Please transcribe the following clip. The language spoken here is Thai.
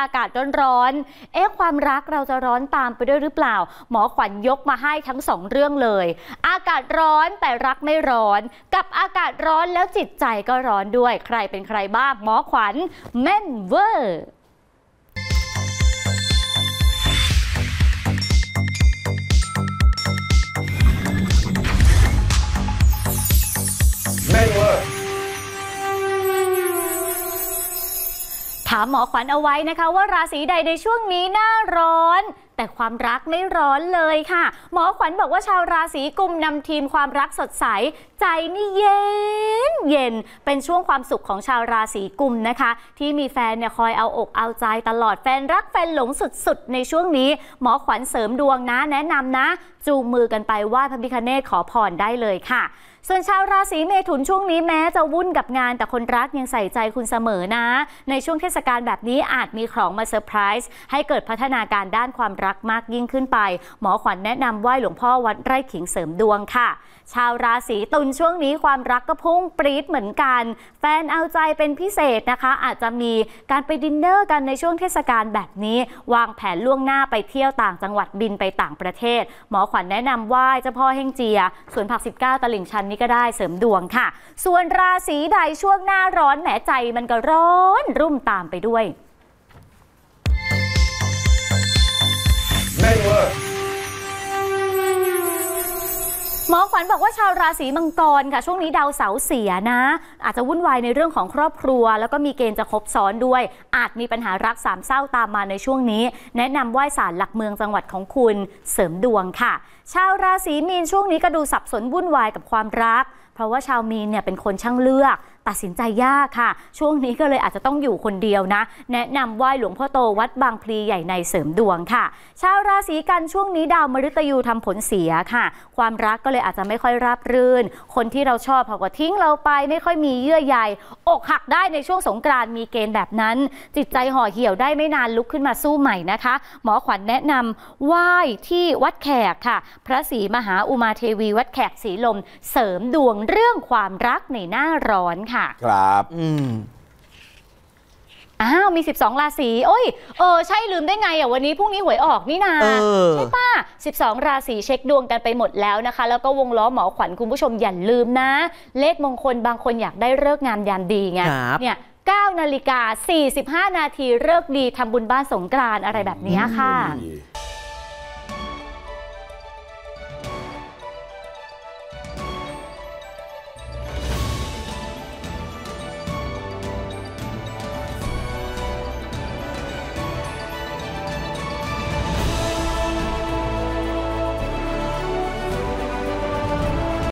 อากาศร้อนๆความรักเราจะร้อนตามไปด้วยหรือเปล่าหมอขวัญยกมาให้ทั้งสองเรื่องเลยอากาศร้อนแต่รักไม่ร้อนกับอากาศร้อนแล้วจิตใจก็ร้อนด้วยใครเป็นใครบ้างหมอขวัญแม่นเวอร์ถามหมอขวัญเอาไว้นะคะว่าราศีใดในช่วงนี้หน้าร้อนแต่ความรักไม่ร้อนเลยค่ะหมอขวัญบอกว่าชาวราศีกุมนำทีมความรักสดใสใจนี่เย็นเย็นเป็นช่วงความสุขของชาวราศีกุมนะคะที่มีแฟนเนี่ยคอยเอาอกเอาใจตลอดแฟนรักแฟนหลงสุดๆในช่วงนี้หมอขวัญเสริมดวงนะแนะนำนะจูงมือกันไปไหว้พระพิฆเนศขอพรได้เลยค่ะส่วนชาวราศีเมถุนช่วงนี้แม้จะวุ่นกับงานแต่คนรักยังใส่ใจคุณเสมอนะในช่วงเทศกาลแบบนี้อาจมีของมาเซอร์ไพรส์ให้เกิดพัฒนาการด้านความรักมากยิ่งขึ้นไปหมอขวัญแนะนำไหว้หลวงพ่อวัดไร่ขิงเสริมดวงค่ะชาวราศีตุลช่วงนี้ความรักก็พุ่งปรี๊ดเหมือนกันแฟนเอาใจเป็นพิเศษนะคะอาจจะมีการไปดินเนอร์กันในช่วงเทศกาลแบบนี้วางแผนล่วงหน้าไปเที่ยวต่างจังหวัดบินไปต่างประเทศหมอขวัญแนะนำไหว้เจ้าพ่อเฮ่งเจียสวนผัก19ตลิ่งชันนี่ก็ได้เสริมดวงค่ะส่วนราศีใดช่วงหน้าร้อนแหมใจมันก็ร้อนรุ่มตามไปด้วยหมอขวัญบอกว่าชาวราศีมังกรค่ะช่วงนี้ดาวเสาร์เสียนะอาจจะวุ่นวายในเรื่องของครอบครัวแล้วก็มีเกณฑ์จะคบซ้อนด้วยอาจมีปัญหารักสามเศร้าตามมาในช่วงนี้แนะนำไหว้ศาลหลักเมืองจังหวัดของคุณเสริมดวงค่ะชาวราศีมีนช่วงนี้ก็ดูสับสนวุ่นวายกับความรักเพราะว่าชาวมีนเนี่ยเป็นคนช่างเลือกตัดสินใจยากค่ะช่วงนี้ก็เลยอาจจะต้องอยู่คนเดียวนะแนะนำไหว้หลวงพ่อโตวัดบางพลีใหญ่ในเสริมดวงค่ะชาวราศีกันช่วงนี้ดาวมฤตยูทำผลเสียค่ะความรักก็เลยอาจจะไม่ค่อยราบรื่นคนที่เราชอบเขาก็ทิ้งเราไปไม่ค่อยมีเยื่อใยอกหักได้ในช่วงสงกรานต์มีเกณฑ์แบบนั้นจิตใจห่อเหี่ยวได้ไม่นานลุกขึ้นมาสู้ใหม่นะคะหมอขวัญแนะนำไหว้ที่วัดแขกค่ะพระศรีมหาอุมาเทวีวัดแขกศรีลมเสริมดวงเรื่องความรักในหน้าร้อนค่ะครับมี12ราศีโอ้ยใช่ลืมได้ไงอ่ะวันนี้พรุ่งนี้หวยออกนี่นาใช่ป่ะ12ราศีเช็คดวงกันไปหมดแล้วนะคะแล้วก็วงล้อหมอขวัญคุณผู้ชมอย่าลืมนะเลขมงคลบางคนอยากได้ฤกษ์งามยามดีไงเนี่ย9:45 นาทีฤกษ์ดีทำบุญบ้านสงกรานต์อะไรแบบนี้ค่ะ